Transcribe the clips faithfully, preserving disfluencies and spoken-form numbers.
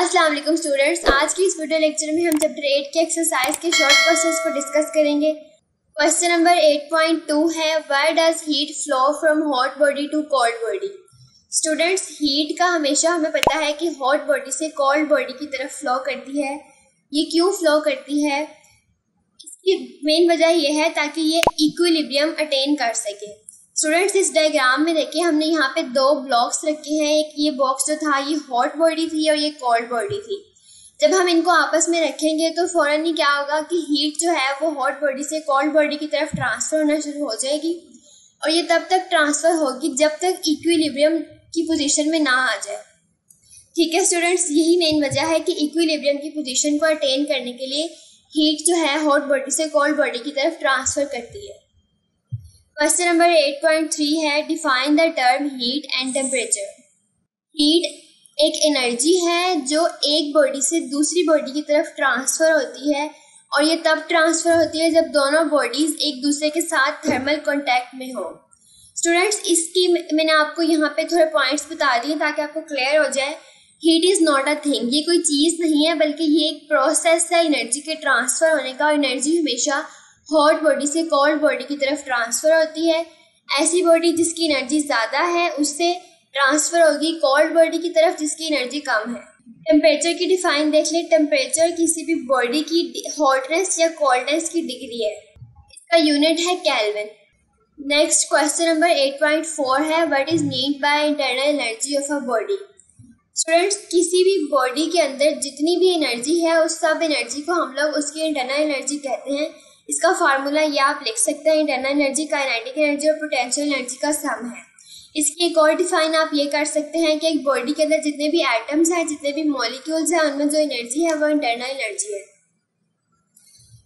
अस्सलाम वालेकुम स्टूडेंट्स, आज की इस वीडियो लेक्चर में हम चैप्टर एट के एक्सरसाइज के शॉर्ट क्वेश्चंस को डिस्कस करेंगे। Question number eight point two है why does heat flow from hot body to cold body. Students, heat का हमेशा हमें पता है कि हॉट बॉडी से कोल्ड बॉडी की तरफ फ्लो करती है। ये क्यों फ्लो करती है? इसकी मेन वजह यह है ताकि ये इक्विलिब्रियम अटेन कर सके। स्टूडेंट्स, इस डायग्राम में देखें, हमने यहाँ पे दो ब्लॉक्स रखे हैं। एक ये बॉक्स जो था ये हॉट बॉडी थी और ये कोल्ड बॉडी थी। जब हम इनको आपस में रखेंगे तो फ़ौरन ही क्या होगा कि हीट जो है वो हॉट बॉडी से कोल्ड बॉडी की तरफ ट्रांसफ़र होना शुरू हो जाएगी, और ये तब तक ट्रांसफ़र होगी जब तक इक्विलिब्रियम की पोजीशन में ना आ जाए। ठीक है स्टूडेंट्स, यही मेन वजह है कि इक्विलिब्रियम की पोजीशन को अटेन करने के लिए हीट जो है हॉट बॉडी से कोल्ड बॉडी की तरफ ट्रांसफ़र करती है। Question number eight point three है define the term heat and temperature. Heat एक एनर्जी है जो एक बॉडी से दूसरी बॉडी की तरफ ट्रांसफ़र होती है, और ये तब ट्रांसफ़र होती है जब दोनों बॉडीज़ एक दूसरे के साथ थर्मल कॉन्टैक्ट में हो। स्टूडेंट्स, इसकी मैंने आपको यहाँ पे थोड़े पॉइंट्स बता दिए ताकि आपको क्लियर हो जाए। Heat is not a thing, ये कोई चीज़ नहीं है, बल्कि ये एक प्रोसेस है एनर्जी के ट्रांसफ़र होने का। एनर्जी हमेशा हॉट बॉडी से कोल्ड बॉडी की तरफ ट्रांसफ़र होती है। ऐसी बॉडी जिसकी एनर्जी ज़्यादा है उससे ट्रांसफ़र होगी कोल्ड बॉडी की तरफ जिसकी एनर्जी कम है। टेम्परेचर की डिफाइन देख लें। टेम्परेचर किसी भी बॉडी की हॉटनेस या कोल्डनेस की डिग्री है। इसका यूनिट है kelvin. Next question number eight point four है what is need by internal energy of a body. Students, किसी भी बॉडी के अंदर जितनी भी एनर्जी है उस सब एनर्जी को हम लोग उसकी इंटरनल एनर्जी कहते हैं। इसका फार्मूला या आप लिख सकते हैं इंटरनल एनर्जी काइनेटिक एनर्जी और पोटेंशियल एनर्जी का सम है। इसकी एक और डिफाइन आप ये कर सकते हैं कि एक बॉडी के अंदर जितने भी एटम्स हैं, जितने भी मॉलिक्यूल्स हैं, उनमें जो एनर्जी है वो इंटरनल एनर्जी है।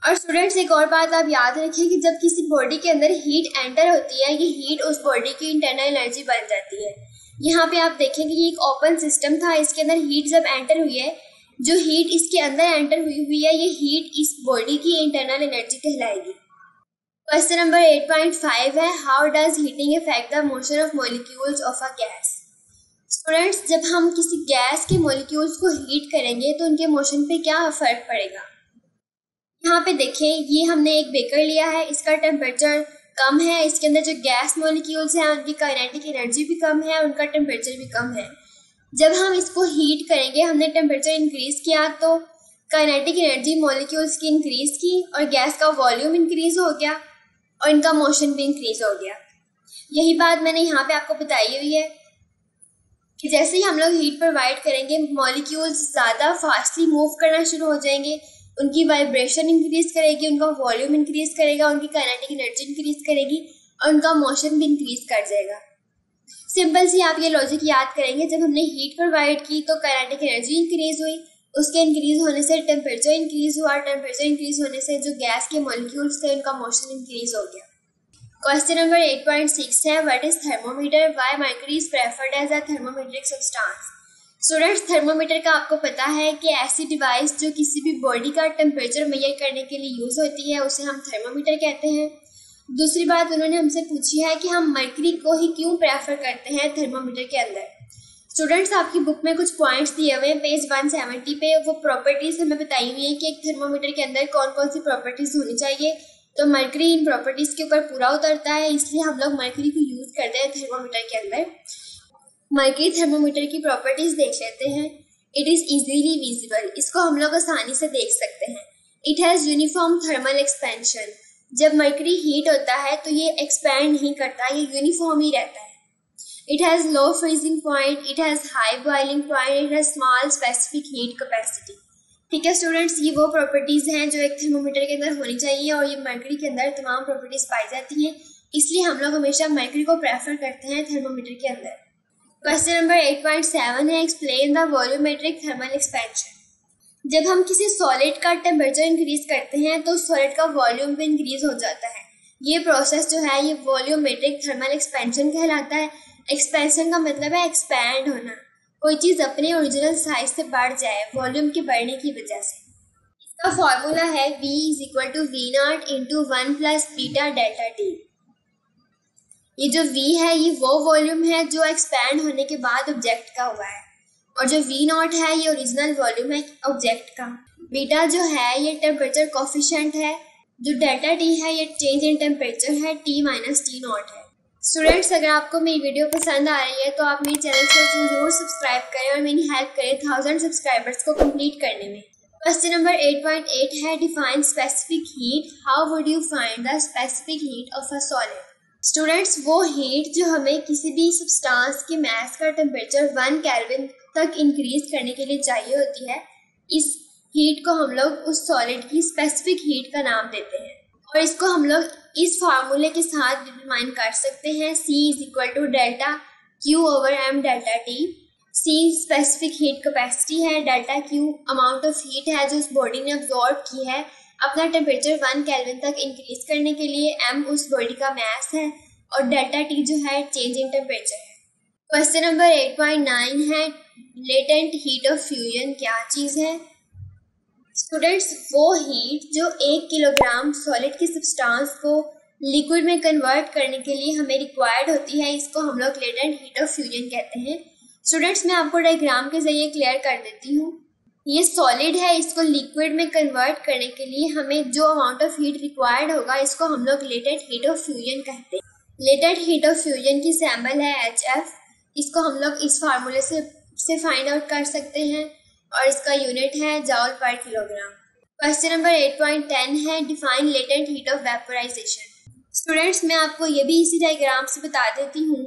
और स्टूडेंट्स, एक और बात आप याद रखें कि जब किसी बॉडी के अंदर हीट एंटर होती है, ये हीट उस बॉडी की इंटरनल एनर्जी बन जाती है। यहाँ पे आप देखें कि ये एक ओपन सिस्टम था, इसके अंदर हीट जब एंटर हुई है, जो हीट इसके अंदर एंटर हुई हुई है, ये हीट इस बॉडी की इंटरनल एनर्जी कहलाएगी। Question number eight point five है how does heating affect the motion of molecules of a gas. Students, जब हम किसी गैस के मॉलिक्यूल्स को हीट करेंगे तो उनके मोशन पे क्या फर्क पड़ेगा? यहाँ पे देखें, ये हमने एक बेकर लिया है, इसका टेम्परेचर कम है, इसके अंदर जो गैस मॉलिक्यूल्स हैं उनकी काइनेटिक एनर्जी भी कम है, उनका टेम्परेचर भी कम है। जब हम इसको हीट करेंगे, हमने टेम्परेचर इंक्रीज़ किया तो काइनेटिक एनर्जी मॉलिक्यूल्स की इंक्रीज़ की और गैस का वॉल्यूम इंक्रीज़ हो गया और इनका मोशन भी इंक्रीज़ हो गया। यही बात मैंने यहाँ पे आपको बताई हुई है कि जैसे ही हम लोग हीट प्रोवाइड करेंगे, मॉलिक्यूल्स ज़्यादा फास्टली मूव करना शुरू हो जाएंगे, उनकी वाइब्रेशन इंक्रीज़ करेगी, उनका वॉल्यूम इंक्रीज़ करेगा, उनकी काइनेटिक एनर्जी इंक्रीज़ करेगी और उनका मोशन भी इंक्रीज़ कर जाएगा। सिंपल सी आप ये लॉजिक याद करेंगे, जब हमने हीट प्रोवाइड की तो काइनेटिक एनर्जी इंक्रीज हुई, उसके इंक्रीज होने से टेम्परेचर इंक्रीज हुआ, टेम्परेचर इंक्रीज होने से जो गैस के मॉलिक्यूल्स थे उनका मोशन इंक्रीज हो गया। Question number eight point six है what is thermometer, why mercury is preferred as a thermometric substance. Students, thermometer का आपको पता है कि ऐसी डिवाइस जो किसी भी बॉडी का टेम्परेचर मेजर करने के लिए यूज़ होती है उसे हम थर्मोमीटर कहते हैं। दूसरी बात उन्होंने हमसे पूछी है कि हम मरकरी को ही क्यों प्रेफर करते हैं थर्मोमीटर के अंदर। स्टूडेंट्स, आपकी बुक में कुछ पॉइंट्स दिए हुए हैं पेज वन सेवेंटी पे, वो प्रॉपर्टीज़ हमें बताई हुई है कि एक थर्मोमीटर के अंदर कौन कौन सी प्रॉपर्टीज़ होनी चाहिए। तो मरकरी इन प्रॉपर्टीज़ के ऊपर पूरा उतरता है, इसलिए हम लोग मरकरी को यूज़ करते हैं थर्मोमीटर के अंदर। मरकरी थर्मोमीटर की प्रॉपर्टीज़ देख लेते हैं। इट इज़ ईजीली विजिबल, इसको हम लोग आसानी से देख सकते हैं। It has uniform thermal expansion, जब मरकरी हीट होता है तो ये एक्सपैंड नहीं करता, ये यूनिफॉर्म ही रहता है। It has low freezing point, it has high boiling point, it has small specific heat capacity. ठीक है स्टूडेंट्स, ये वो प्रॉपर्टीज़ हैं जो एक थर्मोमीटर के अंदर होनी चाहिए, और ये मरकरी के अंदर तमाम प्रॉपर्टीज़ पाई जाती हैं, इसलिए हम लोग हमेशा मरकरी को प्रेफर करते हैं थर्मोमीटर के अंदर। Question number eight point seven है explain the volumetric thermal expansion. जब हम किसी सॉलिड का टेम्परेचर इंक्रीज़ करते हैं तो सॉलिड का वॉल्यूम भी इंक्रीज़ हो जाता है। ये प्रोसेस जो है ये वॉल्यूमेट्रिक थर्मल एक्सपेंशन कहलाता है। एक्सपेंशन का मतलब है एक्सपैंड होना, कोई चीज़ अपने ओरिजिनल साइज से बढ़ जाए वॉल्यूम के बढ़ने की वजह से। इसका फार्मूला है v is equal to V naught into one plus beta delta T. ये जो v है ये वो वॉल्यूम है जो एक्सपैंड होने के बाद ऑब्जेक्ट का हुआ है, और जो वी नॉट है ये ओरिजिनल वॉल्यूम है ऑब्जेक्ट का। बीटा जो है ये टेम्परेचर कोफिशिएंट है। जो डेल्टा टी है ये चेंज इन टेम्परेचर है, टी माइनस टी नॉट है। स्टूडेंट्स, अगर आपको मेरी वीडियो पसंद आ रही है तो आप मेरे चैनल को जरूर सब्सक्राइब करें और मेरी हेल्प करें थाउजेंड सब्सक्राइबर्स को कंप्लीट करने में। Question number eight point eight है define specific heat, how would you find the specific heat of a solid. Students, वो हीट जो हमें किसी भी सब्सटेंस के मास का टेम्परेचर वन केल्विन तक इंक्रीज करने के लिए चाहिए होती है, इस हीट को हम लोग उस सॉलिड की स्पेसिफिक हीट का नाम देते हैं। और इसको हम लोग इस फार्मूले के साथ डिटरमाइन कर सकते हैं, C is equal to delta Q over M delta T। C specific heat capacity है, delta Q amount of heat है जो उस बॉडी ने अब्जॉर्ब की है अपना टेम्परेचर वन केल्विन तक इंक्रीज करने के लिए, M उस बॉडी का मास है और डेल्टा T जो है चेंज इन टेम्परेचर है। Question number eight point nine है लेटेंट हीट ऑफ फ्यूजन क्या चीज़ है। स्टूडेंट्स, वो हीट जो एक किलोग्राम सॉलिड की सब्सटेंस को लिक्विड में कन्वर्ट करने के लिए हमें रिक्वायर्ड होती है, इसको हम लोग लेटेंट हीट ऑफ फ्यूजन कहते हैं। स्टूडेंट्स, मैं आपको डायग्राम के जरिए क्लियर कर देती हूँ। ये सॉलिड है, इसको लिक्विड में कन्वर्ट करने के लिए हमें जो अमाउंट ऑफ हीट रिक्वायर्ड होगा इसको हम लोग लेटेंट हीट ऑफ फ्यूजन कहते हैं। लेटेंट हीट ऑफ फ्यूजन की सैम्बल है एच एफ, इसको हम लोग इस फार्मूले से से फाइंड आउट कर सकते हैं और इसका यूनिट है joule per kilogram. Question number eight point ten है define latent heat of vaporisation. Students, मैं आपको ये भी इसी डायग्राम से बता देती हूँ।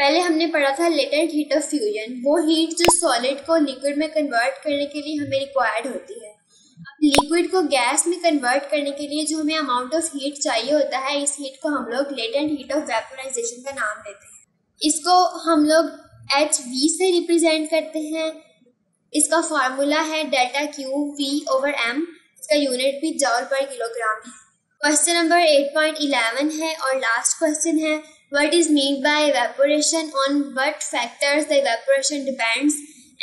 पहले हमने पढ़ा था लेटेंट हीट ऑफ फ्यूजन, वो हीट जो सॉलिड को लिक्विड में कन्वर्ट करने के लिए हमें रिक्वायर्ड होती है। अब लिक्विड को गैस में कन्वर्ट करने के लिए जो हमें अमाउंट ऑफ हीट चाहिए होता है, इस हीट को हम लोग लेटेंट हीट ऑफ वेपराइजेशन का नाम देते हैं। इसको हम लोग एच वी से रिप्रेजेंट करते हैं। इसका फार्मूला है delta Q V over M, इसका यूनिट भी जॉल पर किलोग्राम है। Question number eight point eleven है और लास्ट क्वेश्चन है what is mean by evaporation, on what factors the evaporation depends,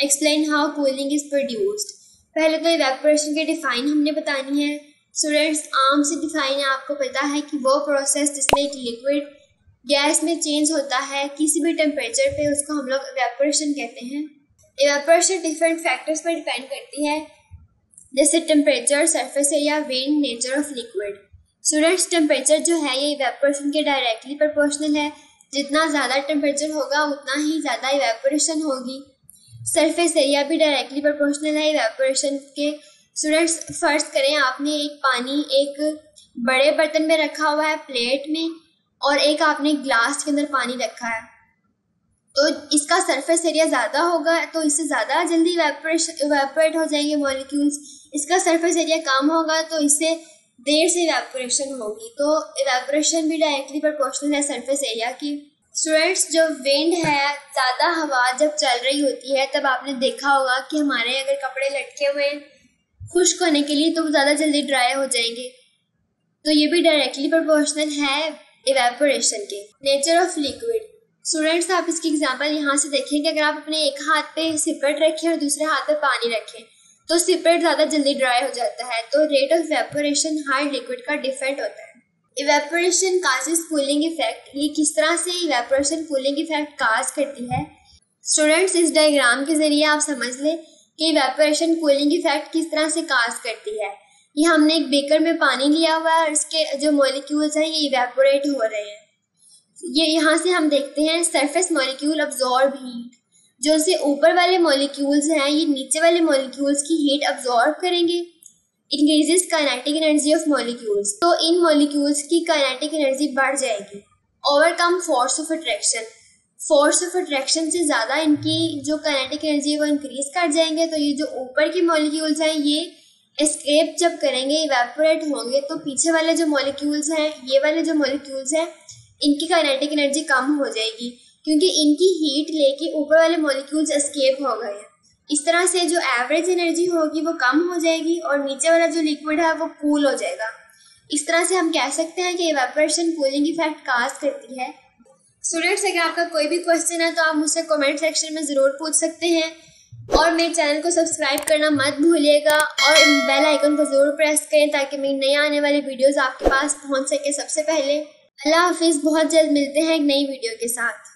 explain how cooling is produced. पहले तो evaporation के define हमने बतानी है। स्टूडेंट्स, आम से डिफाइन आपको पता है कि वो प्रोसेस जिसमें एक लिक्विड गैस में चेंज होता है किसी भी टेम्परेचर पे, उसको हम लोग इवेपोरेशन कहते हैं। इवेपोरेशन डिफरेंट फैक्टर्स पर डिपेंड करती है, जैसे temperature, surface area, wind, nature of liquid. Students, temperature जो है ये इवेपोरेशन के डायरेक्टली प्रोपोर्शनल है, जितना ज़्यादा टेम्परेचर होगा उतना ही ज़्यादा इवेपोरेशन होगी। सरफेस एरिया भी डायरेक्टली प्रोपोर्शनल है इवेपोरेशन के। स्टूडेंट्स, फर्ज करें आपने एक पानी एक बड़े बर्तन में रखा हुआ है, प्लेट में, और एक आपने ग्लास के अंदर पानी रखा है, तो इसका सरफेस एरिया ज़्यादा होगा तो इससे ज़्यादा जल्दी इवेपोरेशन इवेपोरेट हो जाएंगे मॉलिक्यूल्स। इसका सरफेस एरिया कम होगा तो इससे देर से इवेपोरेशन होगी। तो इवेपोरेशन भी डायरेक्टली प्रोपोर्शनल है सरफेस एरिया की। स्टूडेंट्स, जो विंड है, ज़्यादा हवा जब चल रही होती है तब आपने देखा होगा कि हमारे अगर कपड़े लटके हुए हैं खुश्क होने के लिए तो वो ज़्यादा जल्दी ड्राई हो जाएंगे, तो ये भी डायरेक्टली प्रोपोर्शनल है इवेपोरेशन के। Nature of liquid. स्टूडेंट्स, आप इसकी एग्जांपल यहाँ से देखें कि अगर आप अपने एक हाथ पे सिपरेट रखें और दूसरे हाथ पे पानी रखें तो सिपरेट ज़्यादा जल्दी ड्राई हो जाता है। तो रेट ऑफ इवेपोरेशन हर लिक्विड का डिफरेंट होता है। इवेपोरेशन काजेस कूलिंग इफेक्ट, ये किस तरह से इवेपोरेशन कूलिंग इफेक्ट काज करती है। स्टूडेंट्स, इस डायग्राम के जरिए आप समझ लें कि इवेपोरेशन कूलिंग इफेक्ट किस तरह से काज करती है। ये हमने एक बेकर में पानी लिया हुआ है और इसके जो मॉलिक्यूल्स हैं ये इवेपोरेट हो रहे हैं। ये यहाँ से हम देखते हैं सरफेस मॉलिक्यूल अब्जॉर्ब हीट, जो से ऊपर वाले मॉलिक्यूल्स हैं ये नीचे वाले मॉलिक्यूल्स की हीट अब्जॉर्ब करेंगे। Increases kinetic energy of molecules, तो इन मॉलिक्यूल्स की काइनेटिक एनर्जी बढ़ जाएगी। Overcome force of attraction, force of attraction से ज़्यादा इनकी जो काइनेटिक एनर्जी है वो इंक्रीज कर जाएंगे। तो ये जो ऊपर के मॉलिक्यूल्स हैं ये एस्केप जब करेंगे, इवेपोरेट होंगे, तो पीछे वाले जो मॉलिक्यूल्स हैं, ये वाले जो मॉलिक्यूल्स हैं, इनकी काइनेटिक एनर्जी कम हो जाएगी क्योंकि इनकी हीट लेके ऊपर वाले मॉलिक्यूल्स एस्केप हो गए हैं। इस तरह से जो एवरेज एनर्जी होगी वो कम हो जाएगी और नीचे वाला जो लिक्विड है वो कूल हो जाएगा। इस तरह से हम कह सकते हैं कि इवेपोरेशन कूलिंग इफेक्ट काज करती है। स्टूडेंट्स, अगर आपका कोई भी क्वेश्चन है तो आप मुझसे कमेंट सेक्शन में ज़रूर पूछ सकते हैं और मेरे चैनल को सब्सक्राइब करना मत भूलिएगा और बेल आइकन को ज़रूर प्रेस करें ताकि मेरी नई आने वाली वीडियोस आपके पास पहुंच सके सबसे पहले। अल्लाह हाफिज़, बहुत जल्द मिलते हैं एक नई वीडियो के साथ।